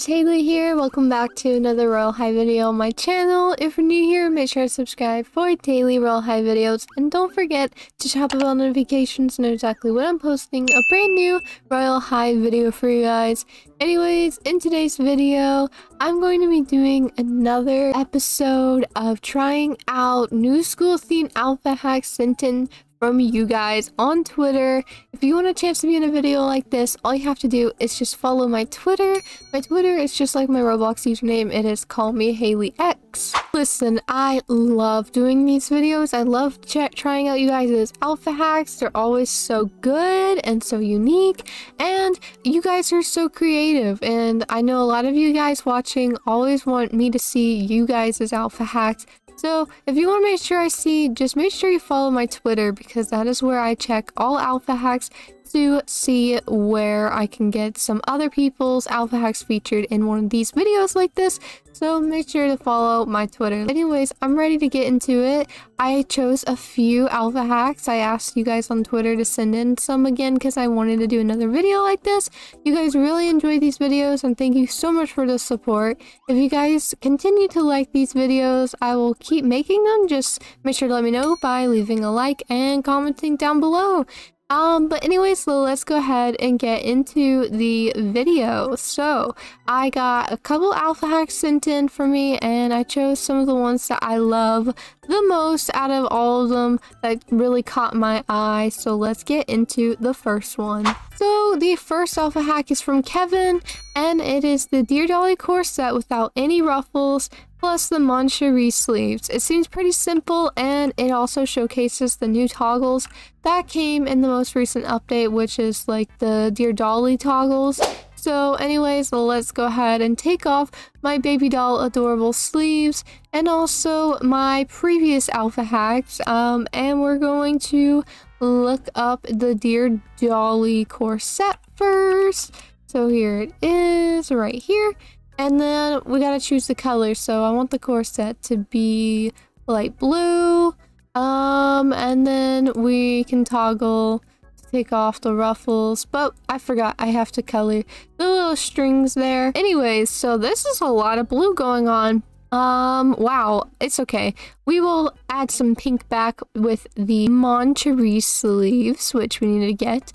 guys, Haley here. Welcome back to another Royal High video on my channel. If you're new here, make sure to subscribe for daily Royal High videos. And don't forget to tap the bell notifications to know exactly when I'm posting a brand new Royal High video for you guys. Anyways, in today's video, I'm going to be doing another episode of trying out new school themed outfit hacks sent in from you guys on Twitter. If you want a chance to be in a video like this, all you have to do is just follow my Twitter. My Twitter is just like my Roblox username. It is CallMeHaleyX. Listen, I love doing these videos. I love trying out you guys' outfit hacks. They're always so good and so unique, and you guys are so creative. And I know a lot of you guys watching always want me to see you guys' outfit hacks. So if you want to make sure I see, just make sure you follow my Twitter, because that is where I check all alpha hacks to see where I can get some other people's alpha hacks featured in one of these videos like this. So make sure to follow my Twitter. Anyways, I'm ready to get into it. I chose a few alpha hacks. I asked you guys on Twitter to send in some again because I wanted to do another video like this. You guys really enjoyed these videos, and thank you so much for the support. If you guys continue to like these videos, I will keep making them. Just make sure to let me know by leaving a like and commenting down below. But anyways, so let's go ahead and get into the video. So I got a couple alpha hacks sent in for me, and I chose some of the ones that I love the most out of all of them that really caught my eye. So let's get into the first one. So the first alpha hack is from Kevin, and it is the Dear Dolly corset without any ruffles, plus the Mon Cherie sleeves. It seems pretty simple, and it also showcases the new toggles that came in the most recent update, which is like the Dear Dolly toggles. So anyways, let's go ahead and take off my baby doll adorable sleeves and also my previous alpha hacks, and we're going to look up the Dear Dolly corset first. So here it is right here. And then we gotta choose the color, so I want the corset to be light blue, and then we can toggle to take off the ruffles, but I forgot I have to color the little strings there. Anyways, so this is a lot of blue going on. Wow, it's okay. We will add some pink back with the Mon Cherie sleeves, which we need to get.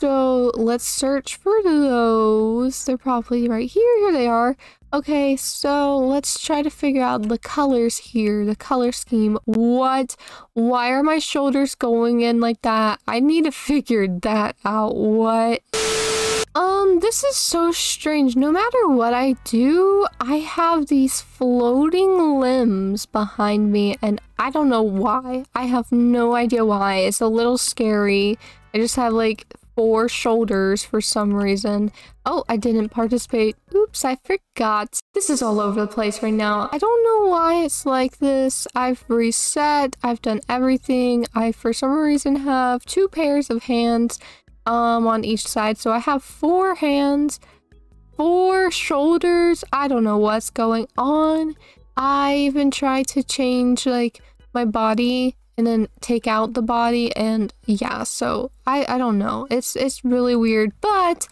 So let's search for those. They're probably right here. Here they are. Okay, so let's try to figure out the colors here, the color scheme. What? Why are my shoulders going in like that? I need to figure that out. What? This is so strange. No matter what I do, I have these floating limbs behind me, and I don't know why. I have no idea why. It's a little scary. I just have like four shoulders for some reason. Oh, I didn't participate. Oops, I forgot. This is all over the place right now. I don't know why it's like this. I've reset. I've done everything. I, for some reason, have two pairs of hands on each side. So I have four hands, four shoulders. I don't know what's going on. I even tried to change like my body and then take out the body, and yeah, so I don't know. It's really weird. But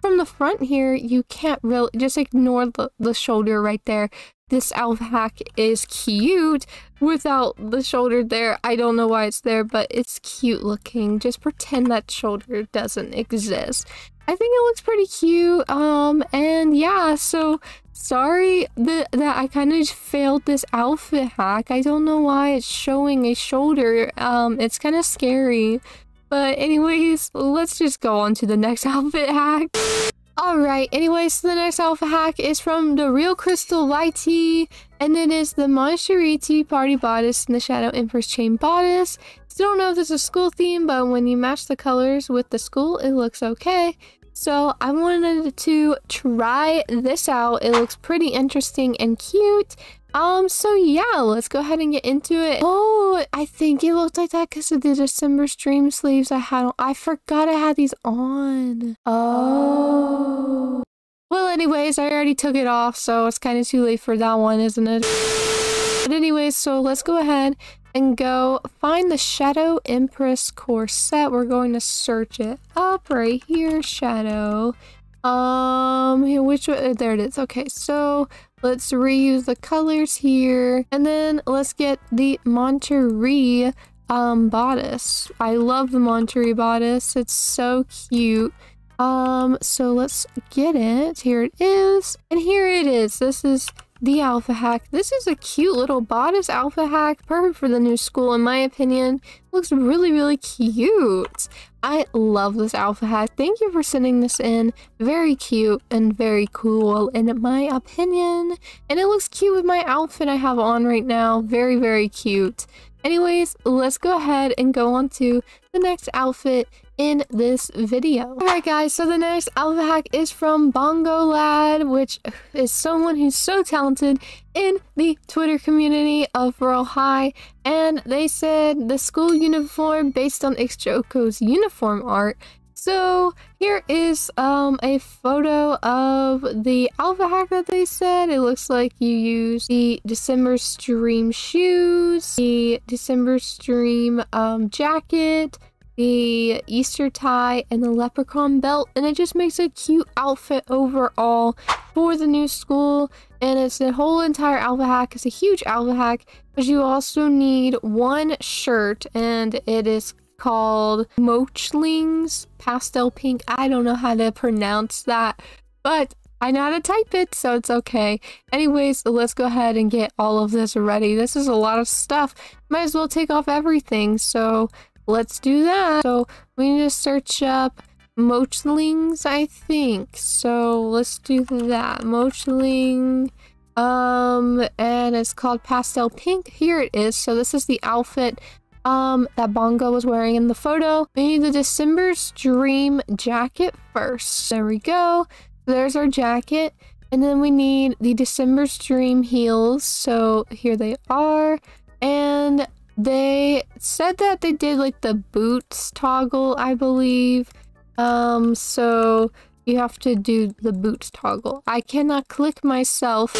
from the front here, you can't really just ignore the shoulder right there. This alpha hack is cute without the shoulder there. I don't know why it's there, but it's cute looking. Just pretend that shoulder doesn't exist. I think it looks pretty cute. And yeah, so sorry that I kind of failed this outfit hack. I don't know why it's showing a shoulder. It's kind of scary. But anyways, let's just go on to the next outfit hack. Alright, anyways, so the next alpha hack is from the Real Crystal YT, and it is the Mon Cherie Tea Party Bodice and the Shadow Empress Chain Bodice. Still don't know if this is a school theme, but when you match the colors with the school, it looks okay. So I wanted to try this out. It looks pretty interesting and cute. So yeah, let's go ahead and get into it. Oh, I think it looked like that because of the December Stream sleeves I had on. I forgot I had these on. Oh. Well, anyways, I already took it off, so it's kind of too late for that one, isn't it? But anyways, so let's go ahead and go find the Shadow Empress corset. We're going to search it up right here. Shadow Which one? There it is. Okay, so let's reuse the colors here, and then let's get the Mon Cherie bodice. I love the Mon Cherie bodice. It's so cute. So let's get it. Here it is, and here it is. This is the alpha hack. This is a cute little bodice alpha hack, perfect for the new school in my opinion. Looks really, really cute. I love this alpha hack. Thank you for sending this in. Very cute and very cool in my opinion. And it looks cute with my outfit I have on right now. Very, very cute. Anyways, let's go ahead and go on to the next outfit in this video. Alright guys, so the next alpha hack is from Bongo Lad, which is someone who's so talented in the Twitter community of Royal High, and they said the school uniform based on Ixchoko's uniform art. So here is a photo of the alpha hack that they said. It looks like you use the December Stream shoes, the December Stream jacket, the Easter tie, and the leprechaun belt, and it just makes a cute outfit overall for the new school. And it's the whole entire alpha hack. It's a huge alpha hack, but you also need one shirt, and it is called Mochlings pastel pink. I don't know how to pronounce that, but I know how to type it, so it's okay. Anyways, let's go ahead and get all of this ready. This is a lot of stuff. Might as well take off everything, so let's do that. So we need to search up Mochlings, I think. So let's do that. Mochling. And it's called pastel pink. Here it is. So this is the outfit that Bongo was wearing in the photo. We need the December's Dream jacket first. There we go. There's our jacket. And then we need the December's Dream heels. So here they are. And they said that they did like the boots toggle, I believe. So you have to do the boots toggle. I cannot click myself.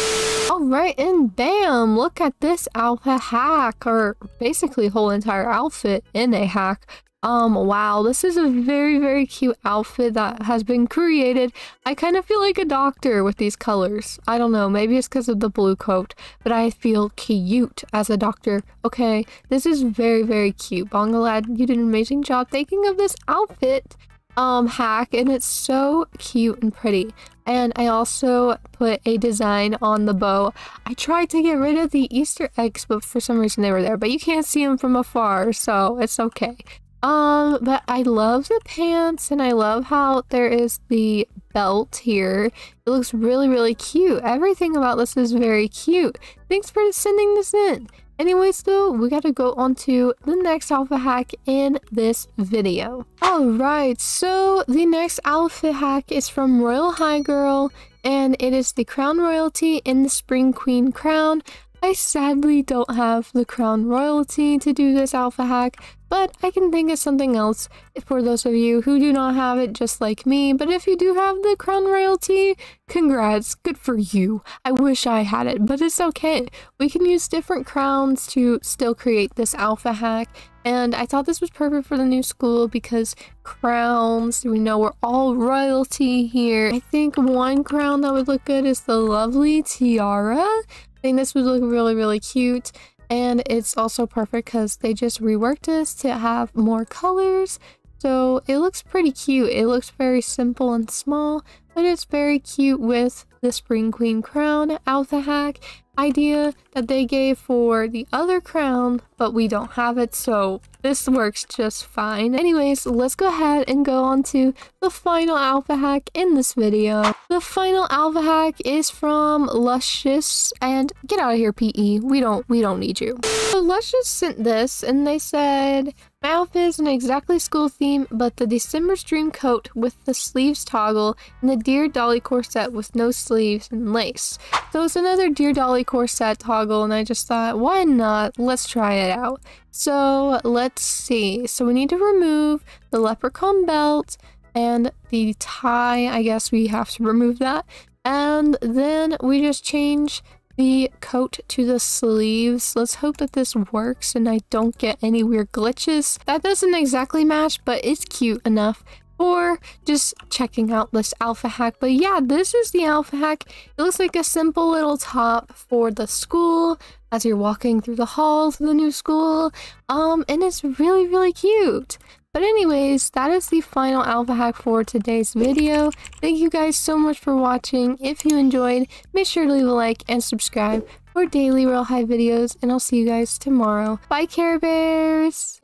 All right, and bam, look at this alpha hack, or basically whole entire outfit in a hack. Wow, this is a very, very cute outfit that has been created. I kind of feel like a doctor with these colors. I don't know, maybe it's because of the blue coat, but I feel cute as a doctor. Okay, this is very, very cute. Bongo Lad, you did an amazing job thinking of this outfit hack, and it's so cute and pretty. And I also put a design on the bow. I tried to get rid of the Easter eggs, but for some reason they were there, but you can't see them from afar, so it's okay. But I love the pants, and I love how there is the belt here. It looks really, really cute. Everything about this is very cute. Thanks for sending this in. Anyways though, we gotta go on to the next alpha hack in this video. Alright, so the next alpha hack is from Royal High Girl, and it is the Crown Royalty in the Spring Queen Crown. I sadly don't have the Crown Royalty to do this alpha hack, but I can think of something else for those of you who do not have it just like me. But if you do have the Crown Royalty, congrats, good for you. I wish I had it, but it's okay. We can use different crowns to still create this alpha hack. And I thought this was perfect for the new school because crowns, we know we're all royalty here. I think one crown that would look good is the lovely tiara. I think this would look really, really cute, and it's also perfect because they just reworked this to have more colors, so it looks pretty cute. It looks very simple and small, but it's very cute with the Spring Queen Crown alpha hack idea that they gave for the other crown, but we don't have it, so this works just fine. Anyways, let's go ahead and go on to the final alpha hack in this video. The final alpha hack is from Luscious, and get out of here, PE. We don't need you. So Luscious sent this, and they said, my outfit isn't exactly school theme, but the December's Dream coat with the sleeves toggle and the Dear Dolly corset with no sleeves and lace. So it's another Dear Dolly corset toggle, and I just thought, why not? Let's try it out. So let's see. So we need to remove the leprechaun belt and the tie. I guess we have to remove that. And then we just change the coat to the sleeves. Let's hope that this works and I don't get any weird glitches. That doesn't exactly match, but it's cute enough. for just checking out this alpha hack. But yeah, this is the alpha hack. It looks like a simple little top for the school as you're walking through the halls of the new school, and it's really cute. But anyways, that is the final alpha hack for today's video. Thank you guys so much for watching. If you enjoyed, make sure to leave a like and subscribe for daily Royale High videos, and I'll see you guys tomorrow. Bye, Care Bears!